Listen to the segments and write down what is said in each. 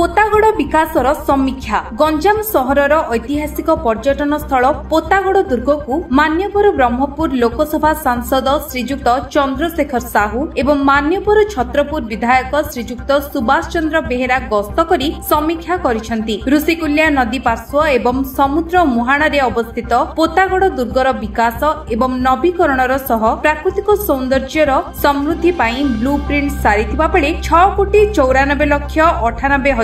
पोतागढ़ विकासर समीक्षा। गंजाम सहरर ऐतिहासिक पर्यटन स्थल पोतागढ़ दुर्ग को मान्यवर ब्रह्मपुर लोकसभा सांसद श्रीजुक्त चंद्रशेखर साहू एवं मान्यवर छत्रपुर विधायक श्रीजुक्त सुभाष चंद्र बेहेरा गस्त करी समीक्षा करिसेंती। ऋषिकुल्या नदी पार्श्व एवं समुद्र मुहाणारे अवस्थित पोतागढ़ दुर्गर विकास एवं नवीकरणर सह प्राकृतिक सौंदर्यर समृद्धि पाई ब्लूप्रिंट सारिथिबा बेले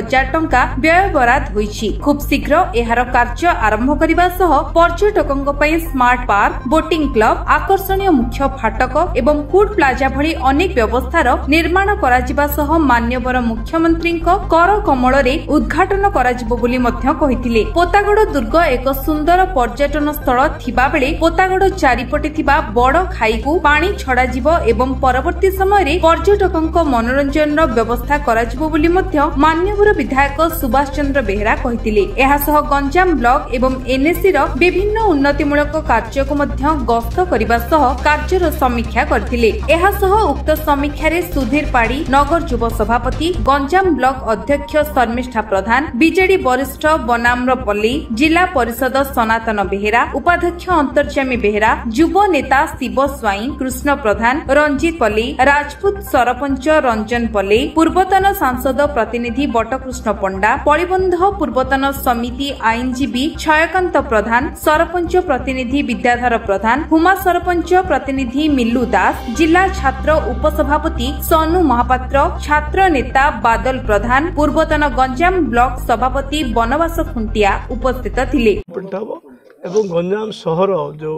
6,94,98,000 टंका व्यय बराद होईछि। खूब शीघ्र एहार कार्य आरंभ करिबा सह पर्यटकंक पई स्मार्ट पार्क, बोटिंग क्लब, आकर्षणीय मुख्य फाटक एवं फूड प्लाजा भली अनेक व्यवस्थार निर्माण करा सह मान्यवर मुख्यमंत्रीक कर कमलरे उद्घाटन कराजिबो बोली मध्य कहिथिले। पोतागढ़ दुर्ग एक सुंदर पर्यटन स्थल थिबा बेले पोतागढ़ चारिपटे थिबा बड़ खाईकु पानी छड़ाजिबो एवं परवर्ती समय पर्यटकंक मनोरंजन व्यवस्था कराजिबो बोली मध्य मान्यवर विधायक सुभाष चंद्र बेहेरा कहिथिले। एहा सह गंजाम ब्लॉक एवं एनएसी रो विभिन्न उन्नतिमूलक कार्य को मध्य गस्त करिबा सह कार्यर समीक्षा करथिले। एहा सह उक्त समीक्षा रे सुधीर पाड़ी नगर युवा सभापति गंजाम ब्लॉक अध्यक्ष शर्मिष्ठा प्रधान, बीजेडी वरिष्ठ बनाम्रपल्ली, जिला परिषद सनातन बेहेरा, उपाध्यक्ष अंतर्जामी बेहेरा, युव नेता शिव स्वाई, कृष्ण प्रधान, रंजीत पल्ली, राजपूत सरपंच रंजन पल्ली, पूर्वतन सांसद प्रतिनिधि बटकृष्ण पंडा, पलिबंध पूर्वतन समिति आईनजीवी छयकांत प्रधान, सरपंच प्रतिनिधि विद्याधर प्रधान, हुमा सरपंच प्रतिनिधि मिल्लू दास, जिला छात्र उपसभापति सोनू महापात्र, छात्र नेता बादल प्रधान, पूर्वतन गंजाम ब्लॉक सभापति बनवास खुंटिया उपस्थित थिले। एवं गंजाम शहर जो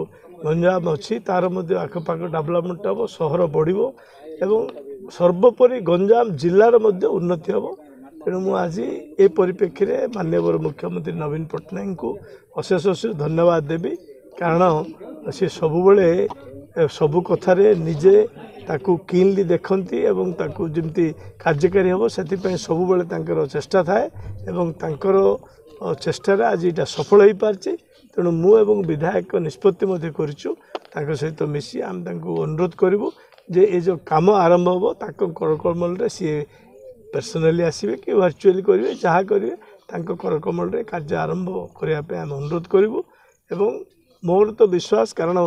गंजाम अछि तार मध्ये आखपाख डेवलपमेंट हो, शहर बढ़िबो एवं सर्वोपरि गंजाम जिल्लार मध्ये उन्नति हो। तेणु मु आज ए परिप्रेक्षी में माननीय मुख्यमंत्री नवीन पट्टनायक को अशेष अशेष धन्यवाद देवी, कारण सी सबुबले सबु कथार निजे ताकू क्लीनली देखती और ताकू जमी कार्यकारी हे से सबुबले चेष्टा थाए, चेष्टार आज यहाँ सफल हो पार्टी। तेणु मु एवं विधायक निष्पत्ति करूँ सहित मिसी आम अनुरोध करूँ जे ये जो काम आरंभ हो करकमल सी पर्सनली आसवे कि वर्चुअली करेंगे जहाँ करेंगे तांको करकमल कार्य आरंभ करने आम अनुरोध करूँ। एवं मोर तो विश्वास, कारण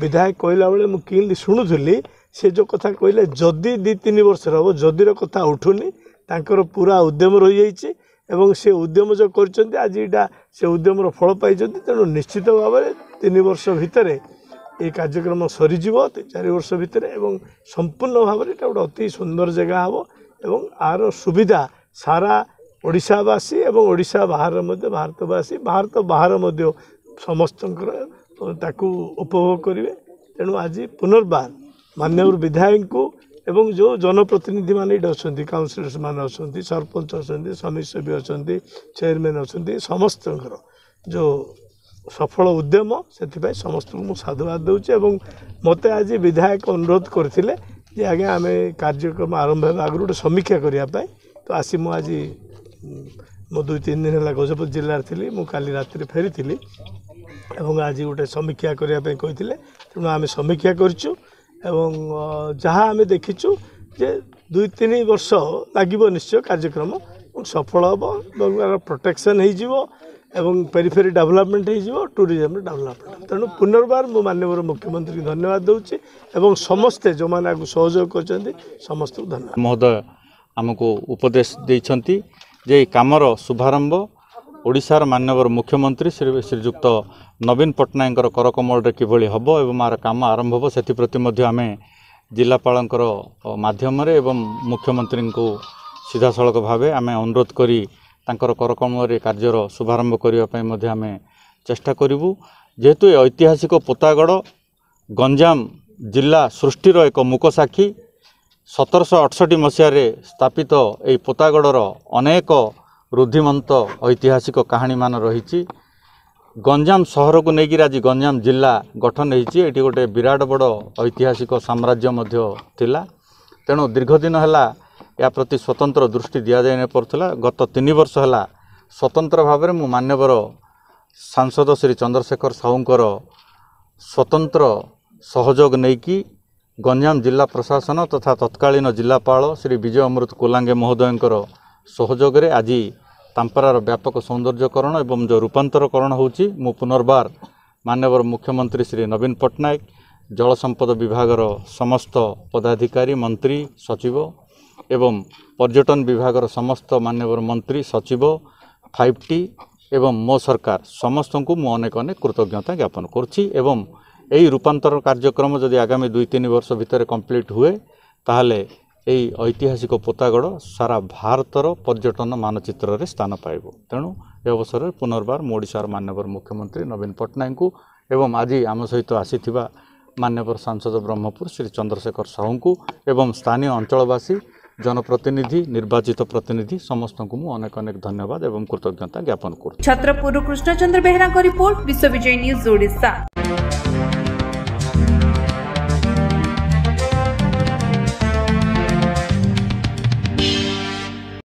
विधायक कहला बेले मु किनली शुणुली से जो कथा कहले जदि 2-3 वर्ष हम जदीर कथा उठुनी तांकर पूरा उद्यम रही जाइए एवं से उद्यम जो कर आज यहाँ से उद्यमर फल पाई। तेणु निश्चित भाव में 3 वर्ष भितर ये कार्यक्रम सरीज, 4 वर्ष भितर एवं संपूर्ण भाव में यहाँ गोटे अति सुंदर जगह हम एवं आरो सुविधा सारा ओडिशावासी एवं ओडिशा बाहर मध्य भारतवासी भारत बाहर मध्य समस्त ताकू उपभोग करेंगे। तेणु आज पुनर्बार माननीय विधायक को एवं जो जनप्रतिनिधि मान अच्छा काउनसिलर्स मान अच्छा सरपंच अच्छा समीक्षक अच्छा चेयरमैन अच्छा समस्त जो सफल उद्यम से समस्त को साधुवाद दूचे। एवं मत आज विधायक अनुरोध करते जे आज्ञा आम कार्यक्रम आरंभ आगु गोटे समीक्षा करने तो आसी मु आज मो 2-3 दिन है गजपत जिले थी, मु काली राति फेरी थी एवं आज गोटे समीक्षा करने कही। तेणु आम समीक्षा करूँ एवं जहाँ आम देखीचु जे 2-3 वर्ष लगे निश्चय कार्यक्रम सफल हम, प्रोटेक्शन एवं पेरीफेरी डेवलपमेंट हो, टूरिज्म डेवलपमेंट। तेणु पुनर्बार मु माननीय मुख्यमंत्री धन्यवाद दूची एवं समस्ते जो मैंने सहयोग करते समस्त धन्यवाद। महोदय आमको उपदेश देइछंती जे कामर शुभारंभ ओडिशार माननीय मुख्यमंत्री श्रीजुक्त नवीन पट्टनायक करकमल किभली हबो एवं आर काम आरंभ हो से आम जिलापालंकर माध्यम एवं मुख्यमंत्री को सीधासलख भाव आम अनुरोध करी तांकर करकमल कार्यर शुभारंभ करने मध्य आम चेष्टा करूँ। जेहेतु ऐतिहासिक पोतागढ़ गंजाम जिला सृष्टिर एक मुकसाक्षी 1768 मसीह स्थापित यह पोतागढ़र अनेक रुद्धिमंत ऐतिहासिक कहानी मान रही। गंजाम सहर को लेकर आज गंजाम जिला गठन होती, गोटे विराट बड़ ऐतिहासिक साम्राज्य थिला। तेणु दीर्घ दिन है या प्रति स्वतंत्र दृष्टि दि जाए पड़ता। गत 3 वर्ष है स्वतंत्र भाव में मान्यवर सांसद श्री चंद्रशेखर साहूंकर स्वतंत्र सहयोग नहीं गंजाम जिला प्रशासन तथा तत्कालीन जिलापाल श्री विजय अमृत कुलांगे महोदय सहयोग में आज तांपरार व्यापक सौंदर्यकरण एवं जो रूपांतरकरण होची मु पुनर्बार माननीय मुख्यमंत्री श्री नवीन पट्टनायक जल संपद विभाग समस्त पदाधिकारी मंत्री सचिव एवं पर्यटन विभाग समस्त माननीय मंत्री सचिव 5T एवं मो सरकार समस्त को मु अनेक अनेक कृतज्ञता ज्ञापन करुँची। एवं यही रूपांतर कार्यक्रम जदि आगामी 2-3 वर्ष भितर कंप्लीट हुए ताहले यही ऐतिहासिक पोतागढ़ सारा भारतर पर्यटन मानचित्र रे स्थान पाइब। तेणु यह अवसर में पुनर्बार मु ओडिशार माननीय मुख्यमंत्री नवीन पट्टनायक एवं आज आम सहित आसीथिबा माननीय सांसद ब्रह्मपुर श्री चंद्रशेखर साहू को एवं स्थानीय अंचलवासी जनप्रतिनिधि निर्वाचित प्रतिनिधि समस्त को मु अनेक अनेक धन्यवाद एवं कृतज्ञता ज्ञापन करूँ। छत्रपुर कृष्णचंद्र बेहरा रिपोर्ट विश्व विजय न्यूज़ ओडिशा।